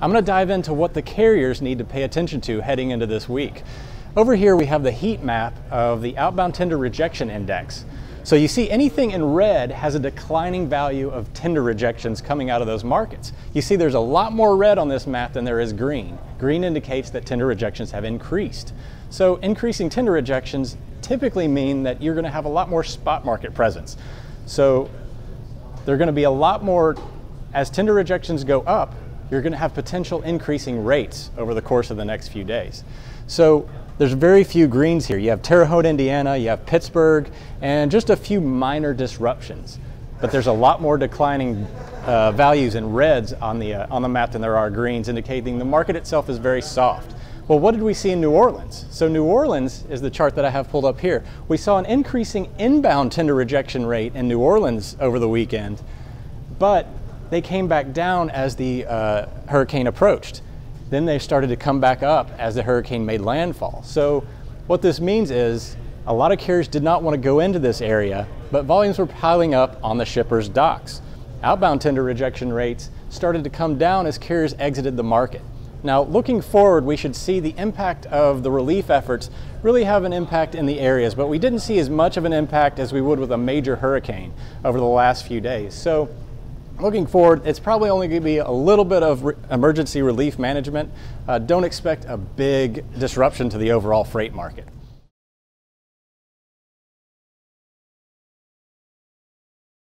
I'm going to dive into what the carriers need to pay attention to heading into this week. Over here we have the heat map of the Outbound Tender Rejection Index. So you see anything in red has a declining value of tender rejections coming out of those markets. You see there's a lot more red on this map than there is green. Green indicates that tender rejections have increased. So increasing tender rejections typically mean that you're going to have a lot more spot market presence. So they're going to be a lot more, as tender rejections go up, you're going to have potential increasing rates over the course of the next few days. So there's very few greens here. You have Terre Haute, Indiana, you have Pittsburgh, and just a few minor disruptions. But there's a lot more declining values in reds on the map than there are greens, indicating the market itself is very soft. Well, what did we see in New Orleans? So New Orleans is the chart that I have pulled up here. We saw an increasing inbound tender rejection rate in New Orleans over the weekend, but they came back down as the hurricane approached. Then they started to come back up as the hurricane made landfall. So what this means is a lot of carriers did not want to go into this area, but volumes were piling up on the shippers' docks. Outbound tender rejection rates started to come down as carriers exited the market. Now, looking forward, we should see the impact of the relief efforts really have an impact in the areas, but we didn't see as much of an impact as we would with a major hurricane over the last few days. So looking forward, it's probably only going to be a little bit of emergency relief management. Don't expect a big disruption to the overall freight market.